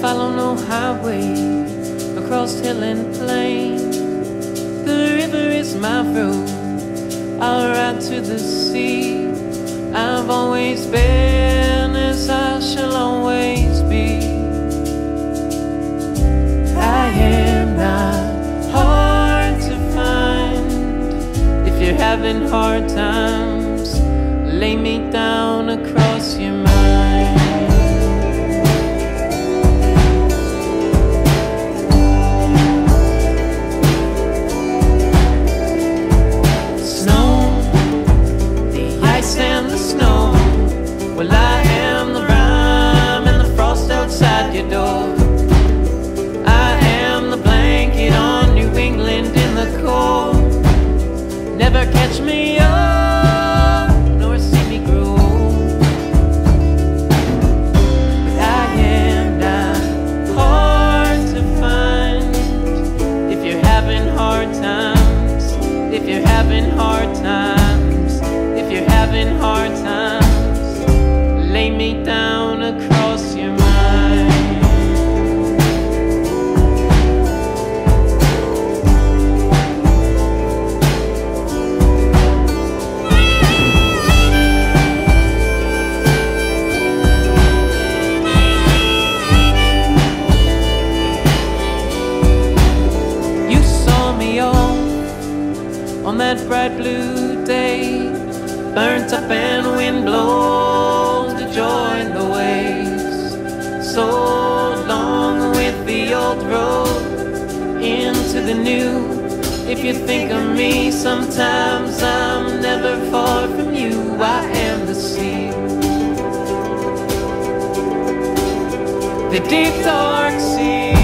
follow no highway across hill and plain. The river is my road, I'll ride to the sea. I've always been as I shall always be. I am not hard to find. If you're having hard times, lay me down across your mind. Well, I am the rhyme and the frost outside your door. I am the blanket on New England in the cold. Never catch me up, nor see me grow. But I am not hard to find. If you're having hard times, if you're having hard times, if you're having hard times, lay me down across your mind. You saw me all on that bright blue day, burnt up and wind blown, join the waves, so long with the old road into the new. If you think of me, sometimes I'm never far from you. I am the sea, the deep dark sea,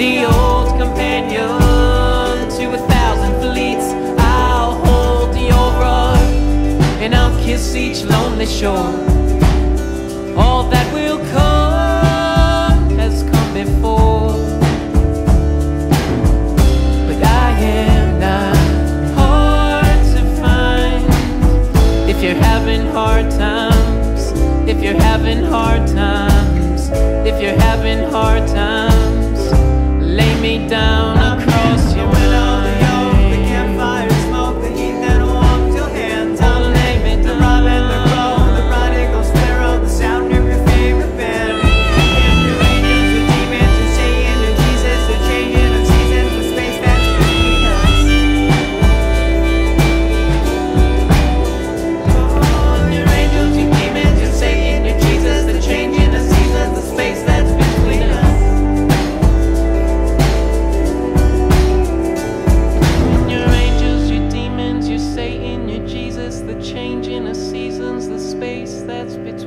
the old companion to 1,000 fleets. And I'll kiss each lonely shore. All that will come has come before. But I am not hard to find. If you're having hard times, if you're having hard times, if you're having hard times, lay me down across your mind. Change in the seasons, the space that's between.